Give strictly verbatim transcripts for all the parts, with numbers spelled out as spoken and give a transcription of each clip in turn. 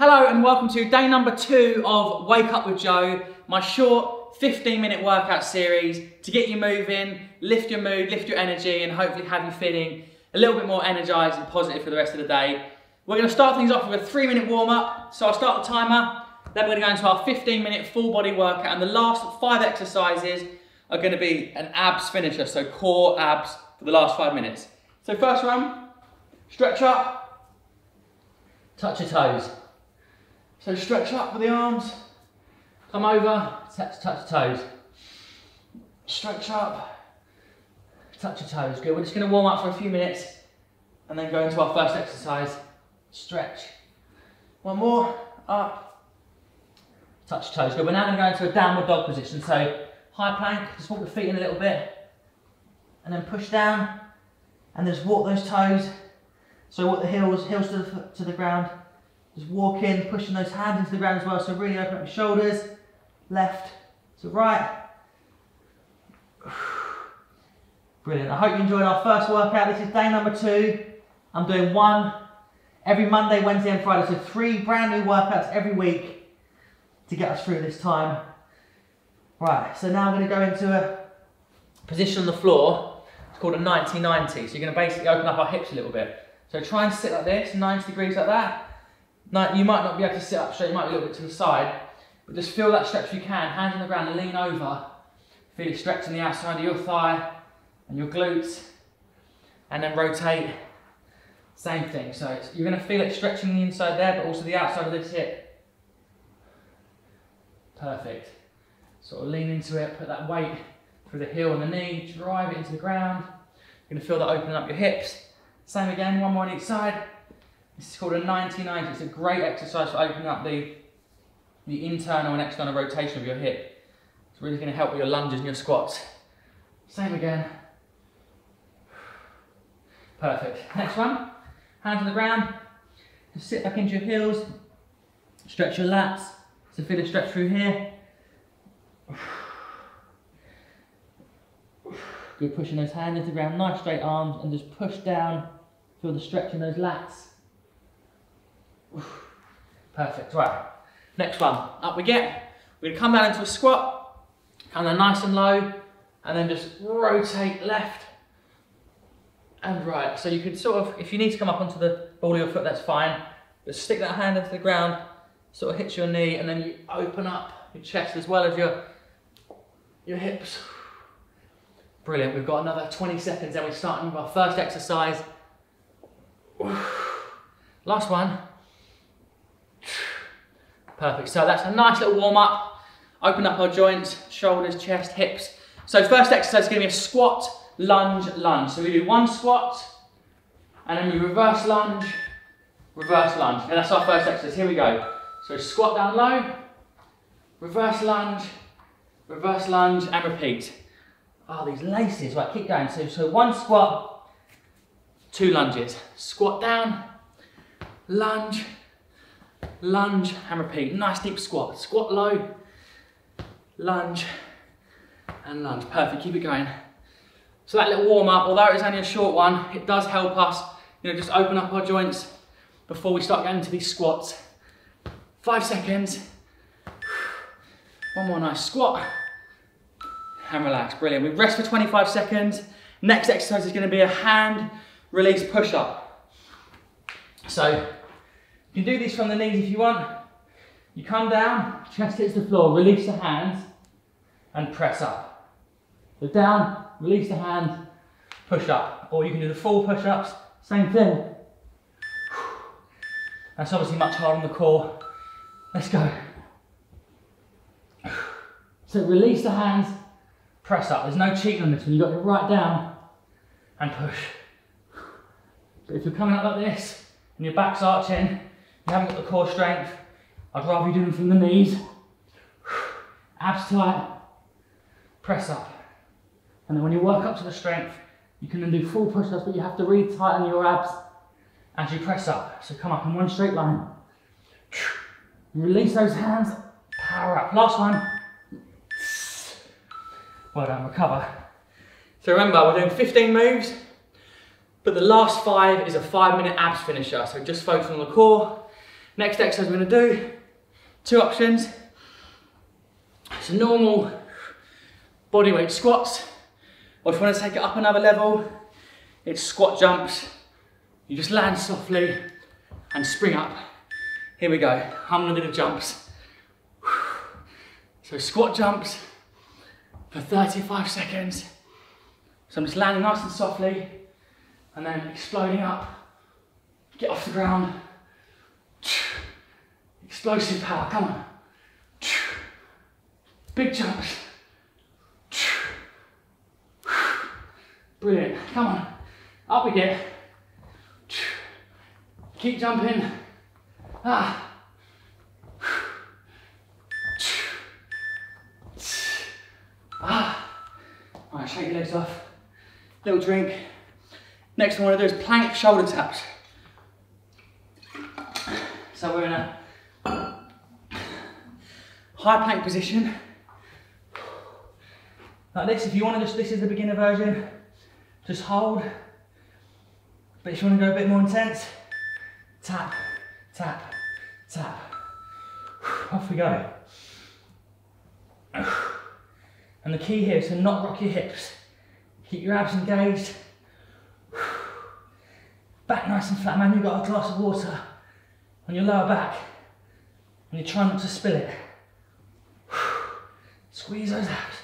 Hello and welcome to day number two of Wake Up with Joe, my short fifteen minute workout series to get you moving, lift your mood, lift your energy and hopefully have you feeling a little bit more energised and positive for the rest of the day. We're going to start things off with a three minute warm up, so I'll start the timer, then we're going to go into our fifteen minute full body workout and the last five exercises are going to be an abs finisher, so core abs for the last five minutes. So first one, stretch up, touch your toes. So stretch up with the arms, come over, touch, touch your toes. Stretch up, touch your toes. Good, we're just gonna warm up for a few minutes and then go into our first exercise, stretch. One more, up, touch your toes. Good, we're now gonna go into a downward dog position. So high plank, just walk the feet in a little bit and then push down and just walk those toes. So walk the heels, heels to the, to the ground. Just walk in, pushing those hands into the ground as well, so really open up your shoulders, left to right. Brilliant, I hope you enjoyed our first workout. This is day number two. I'm doing one every Monday, Wednesday and Friday, so three brand new workouts every week to get us through this time. Right, so now I'm going to go into a position on the floor, it's called a ninety ninety, so you're going to basically open up our hips a little bit. So try and sit like this, ninety degrees like that. Now, you might not be able to sit up straight, you might be a little bit to the side, but just feel that stretch if you can. Hands on the ground, lean over. Feel it stretch on the outside of your thigh and your glutes, and then rotate. Same thing. So it's, you're going to feel it stretching the inside there, but also the outside of this hip. Perfect. Sort of lean into it, put that weight through the heel and the knee, drive it into the ground. You're going to feel that opening up your hips. Same again, one more on each side. This is called a ninety ninety. It's a great exercise for opening up the, the internal and external rotation of your hip. It's really going to help with your lunges and your squats. Same again. Perfect. Next one. Hands on the ground. Just sit back into your heels. Stretch your lats. So feel a stretch through here. Good, pushing those hands into the ground. Nice straight arms and just push down. Feel the stretch in those lats. Perfect, right. Next one, up we get. We're gonna come down into a squat, come down nice and low, and then just rotate left and right. So you can sort of, if you need to come up onto the ball of your foot, that's fine. Just stick that hand into the ground, sort of hit your knee, and then you open up your chest as well as your, your hips. Brilliant, we've got another twenty seconds, then we're starting with our first exercise. Last one. Perfect, so that's a nice little warm up. Open up our joints, shoulders, chest, hips. So first exercise is gonna be a squat, lunge, lunge. So we do one squat, and then we reverse lunge, reverse lunge. And that's our first exercise, here we go. So squat down low, reverse lunge, reverse lunge, and repeat. Oh, these laces, right, keep going. So, so one squat, two lunges. Squat down, lunge, lunge and repeat. Nice deep squat. Squat low, lunge and lunge. Perfect, keep it going. So that little warm up, although it's only a short one, it does help us, you know, just open up our joints before we start going into these squats. Five seconds. One more nice squat and relax. Brilliant. We rest for twenty-five seconds. Next exercise is going to be a hand release push up. So you can do these from the knees if you want. You come down, chest hits the floor, release the hands and press up. So down, release the hands, push up. Or you can do the full push-ups, same thing. That's obviously much harder on the core. Let's go. So release the hands, press up. There's no cheating on this one. You've got to right down and push. But if you're coming up like this and your back's arching, you haven't got the core strength, I'd rather you do them from the knees. Abs tight, press up. And then when you work up to the strength, you can then do full push-ups, but you have to really tighten your abs as you press up. So come up in one straight line. Release those hands, power up. Last one. Well done, recover. So remember, we're doing fifteen moves, but the last five is a five minute abs finisher. So just focus on the core. Next exercise we're going to do, two options. It's normal bodyweight squats, or if you want to take it up another level, it's squat jumps. You just land softly and spring up. Here we go, unlimited jumps. So squat jumps for thirty-five seconds. So I'm just landing nice and softly and then exploding up. Get off the ground. Explosive power, come on. Big jumps. Brilliant, come on. Up we get. Keep jumping. Ah. Ah. All right, shake your legs off. Little drink. Next one I want to do is plank shoulder taps. So we're in a high plank position. Like this, if you want to just, this is the beginner version, just hold. But if you want to go a bit more intense, tap, tap, tap. Off we go. And the key here is to not rock your hips. Keep your abs engaged. Back nice and flat, man. You've got a glass of water on your lower back. And you try not to spill it. Squeeze those abs.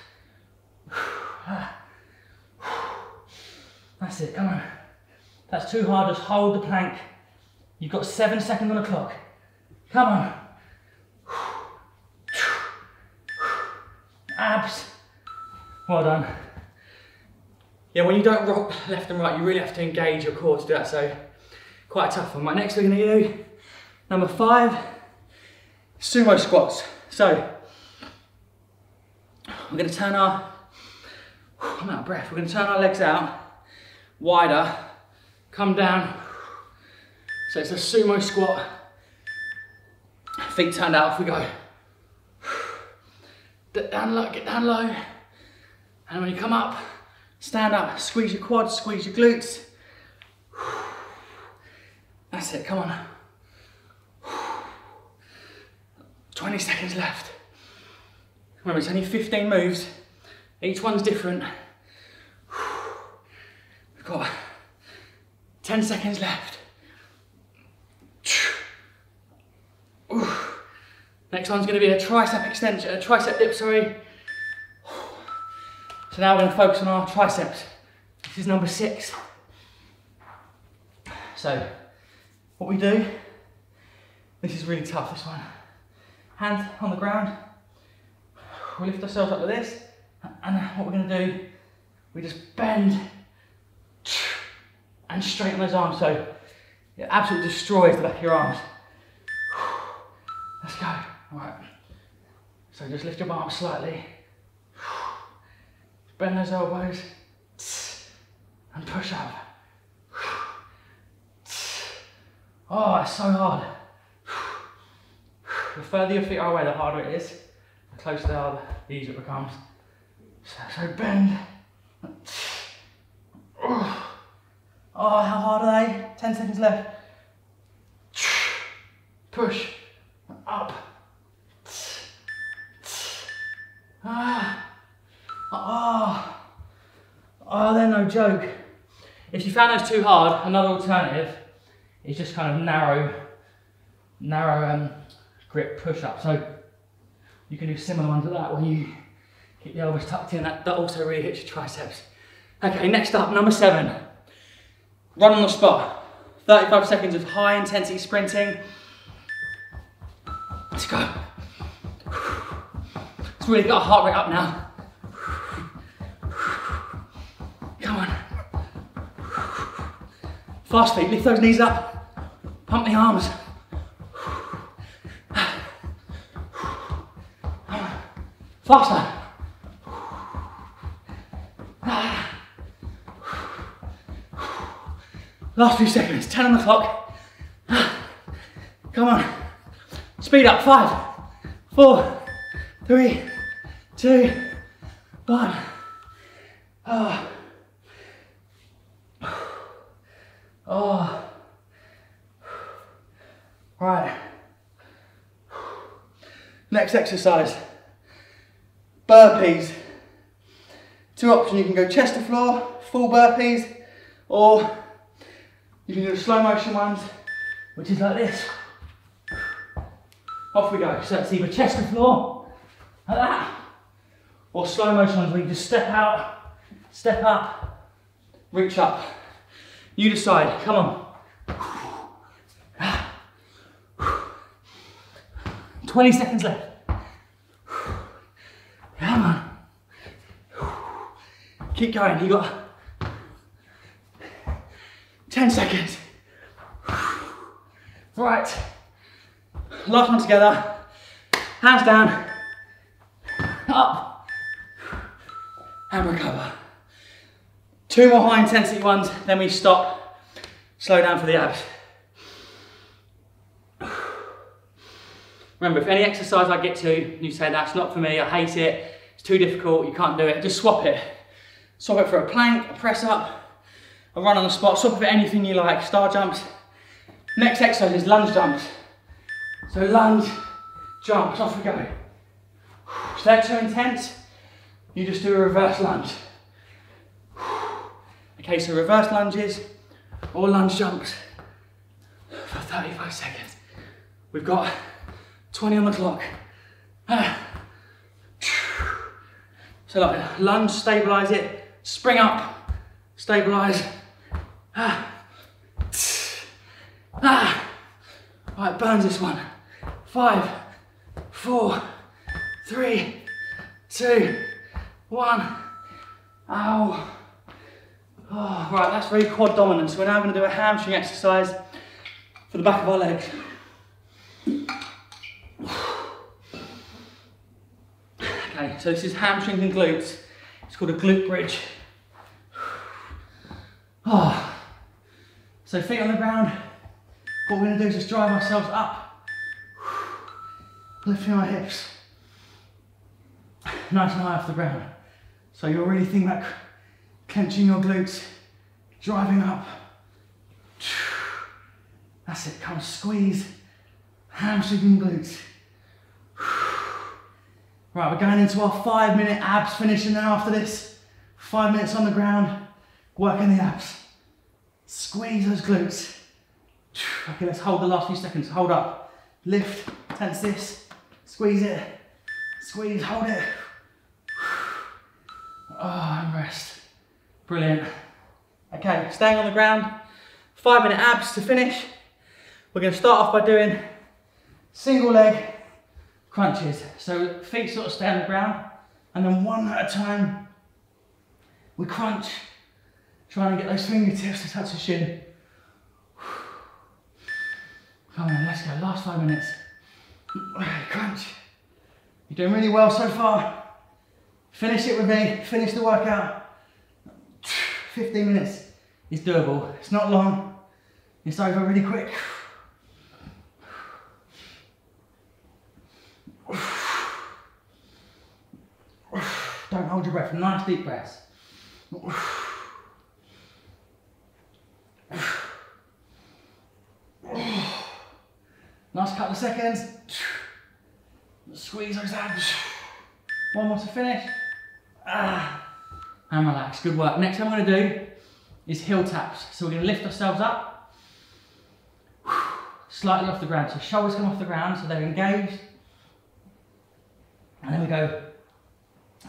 That's it, come on. That's too hard, just hold the plank. You've got seven seconds on the clock. Come on. Abs. Well done. Yeah, when you don't rock left and right, you really have to engage your core to do that, so quite a tough one. Right, next we're gonna do number five, sumo squats. So, we're gonna turn our, I'm out of breath, we're gonna turn our legs out, wider, come down. So it's a sumo squat, feet turned out, off we go. Get down low, get down low. And when you come up, stand up, squeeze your quads, squeeze your glutes. That's it, come on. twenty seconds left. Remember, it's only fifteen moves. Each one's different. We've got ten seconds left. Next one's going to be a tricep extension, a tricep dip, sorry. So now we're going to focus on our triceps. This is number six. So, what we do, this is really tough, this one. Hands on the ground. We lift ourselves up like this. And what we're going to do, we just bend and straighten those arms. So, it absolutely destroys the back of your arms. Let's go. Right, so just lift your arm slightly, bend those elbows, and push up. Oh, it's so hard. The further your feet are away, the harder it is. The closer they are, the easier it becomes. So, so bend. Oh, how hard are they? ten seconds left. Push. Up. Ah, oh. Oh, they're no joke. If you found those too hard, another alternative is just kind of narrow, narrow um, grip push-up. So you can do similar ones like that where you keep the elbows tucked in. That, that also really hits your triceps. Okay, next up, number seven. Run on the spot. thirty-five seconds of high intensity sprinting. Let's go. It's really got our heart rate up now. Come on. Fast feet, lift those knees up. Pump the arms. Faster. Last few seconds, ten on the clock. Come on. Speed up, five, four, three, two, one. Oh. Oh. Right, Next exercise, burpees. Two options, you can go chest to floor, full burpees, or you can do the slow motion ones, which is like this. Off we go. So it's either chest to floor, like that, or slow motion ones where you just step out, step up, reach up. You decide, come on. twenty seconds left. Come on. Keep going, you got ten seconds. Right, last one together. Hands down, up, and recover. Two more high intensity ones, then we stop. Slow down for the abs. Remember, if any exercise I get to, you say that's not for me, I hate it, it's too difficult, you can't do it, just swap it. Swap it for a plank, a press up, a run on the spot, swap it for anything you like, star jumps. Next exercise is lunge jumps. So lunge, jumps, off we go. If they're too intense, you just do a reverse lunge. Okay, so reverse lunges or lunge jumps for thirty-five seconds. We've got twenty on the clock. So like lunge, stabilize it, spring up, stabilize. Ah, right, burns this one. Five, four, three, two, one. Ow. Oh, right, that's very quad dominant. So we're now going to do a hamstring exercise for the back of our legs. Okay, so this is hamstrings and glutes. It's called a glute bridge. Oh. So feet on the ground. What we're going to do is just drive ourselves up, lifting our hips nice and high off the ground. So you're really thinking about clenching your glutes, driving up. That's it, come squeeze, hamstring and glutes. Right, we're going into our five minute abs finish, and then after this, five minutes on the ground, working the abs. Squeeze those glutes. Okay, let's hold the last few seconds. Hold up, lift, tense this, squeeze it, squeeze, hold it. Ah, oh, and rest. Brilliant. Okay, staying on the ground, five minute abs to finish. We're going to start off by doing single leg crunches. So feet sort of stay on the ground, and then one at a time, we crunch, trying to get those fingertips to touch the shin. Come on, let's go, last five minutes. Crunch. You're doing really well so far. Finish it with me, finish the workout. fifteen minutes is doable. It's not long, it's over really quick. Don't hold your breath, nice deep breaths. Last couple of seconds. Squeeze those abs. One more to finish. Ah, and relax, good work. Next thing I'm gonna do is heel taps. So we're gonna lift ourselves up, slightly off the ground. So shoulders come off the ground, so they're engaged. And then we go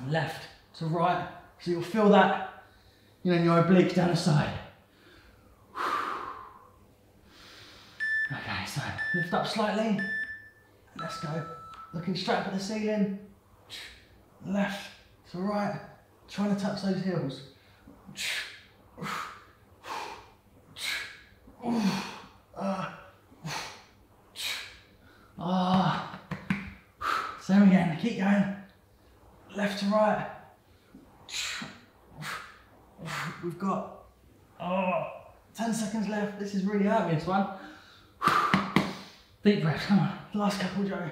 left to right. So you'll feel that, you know, in your oblique down the side. Okay, so lift up slightly. Let's go. Looking straight up at the ceiling. Left to right. Trying to touch those heels. Ah. Same again. Keep going. Left to right. We've got oh, ten seconds left. This is really hurting, this one. Deep breath, come on. Last couple, Joe.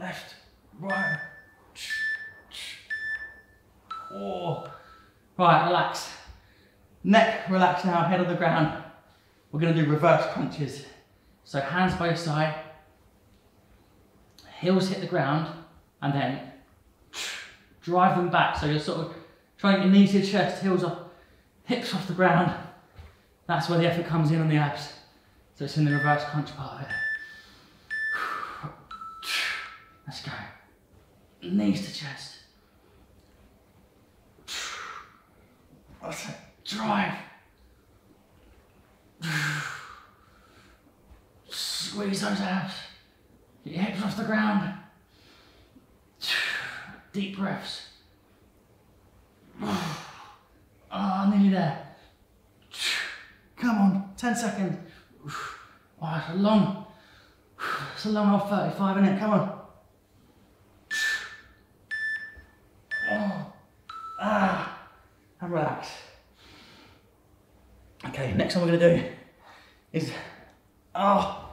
Left, right. Oh. Right, relax. Neck, relax now, head on the ground. We're gonna do reverse crunches. So hands by your side, heels hit the ground, and then drive them back. So you're sort of trying your knees to your chest, heels up, hips off the ground. That's where the effort comes in on the abs. So it's in the reverse crunch part of it. Let's go. Knees to chest. That's it. Drive. Squeeze those abs. Get your hips off the ground. Deep breaths. Oh, nearly there. Come on, ten seconds. Oh, it's a long, it's a long old thirty-five, isn't it? Come on. Oh. Ah. And relax. Okay, next one we're gonna do is, oh,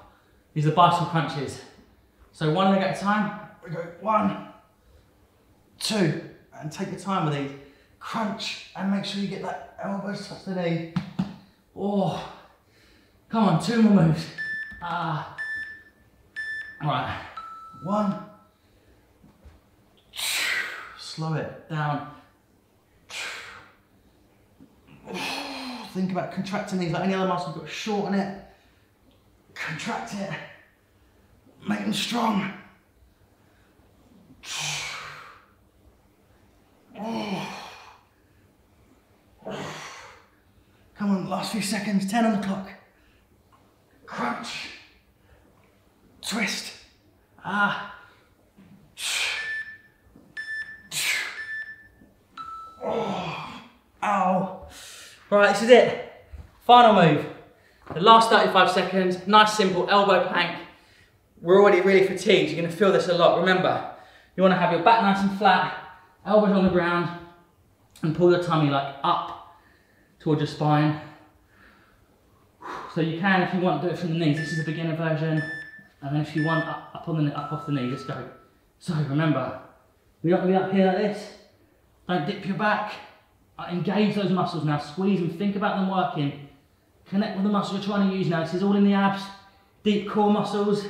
these are the bicycle crunches. So one leg at a time, we go one, two, and take your time with these. Crunch, and make sure you get that elbow touch the knee. Oh, come on, two more moves. Ah, all right, one, slow it down. Think about contracting these like any other muscle. You've got to shorten it, contract it, make them strong. Oh. Oh. Come on, last few seconds, ten on the clock. Crunch, twist, ah. Oh. Ow. Right, this is it. Final move. The last thirty-five seconds, nice simple elbow plank. We're already really fatigued, you're gonna feel this a lot. Remember, you wanna have your back nice and flat, elbows on the ground, and pull your tummy like up towards your spine. So you can, if you want, do it from the knees. This is the beginner version. And then if you want, up, up, on the, up off the knee, just go. So remember, we're not gonna be up here like this. Don't dip your back. Engage those muscles now, squeeze them, think about them working. Connect with the muscle you're trying to use now. This is all in the abs, deep core muscles.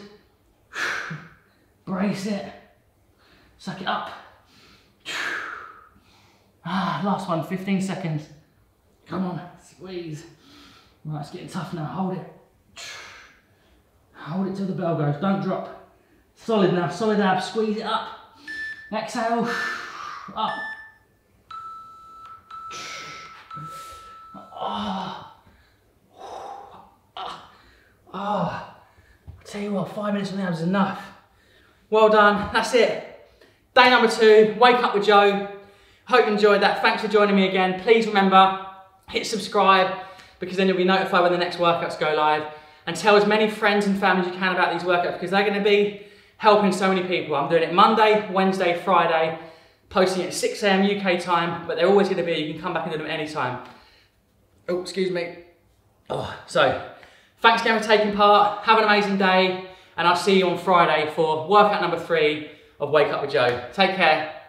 Brace it, suck it up. Ah, last one, fifteen seconds. Come on, squeeze. Right, it's getting tough now, hold it. Hold it till the bell goes, don't drop. Solid now, solid abs, squeeze it up. Exhale, up. Ah, oh, oh, oh. I'll tell you what, five minutes on the abs is enough. Well done, that's it. Day number two, Wake Up with Joe. Hope you enjoyed that, thanks for joining me again. Please remember, hit subscribe, because then you'll be notified when the next workouts go live. And tell as many friends and family as you can about these workouts, because they're gonna be helping so many people. I'm doing it Monday, Wednesday, Friday, posting it at six A M U K time, but they're always gonna be, you can come back and do them anytime. Oh, excuse me. Oh, so, thanks again for taking part. Have an amazing day, and I'll see you on Friday for workout number three of Wake Up with Joe. Take care.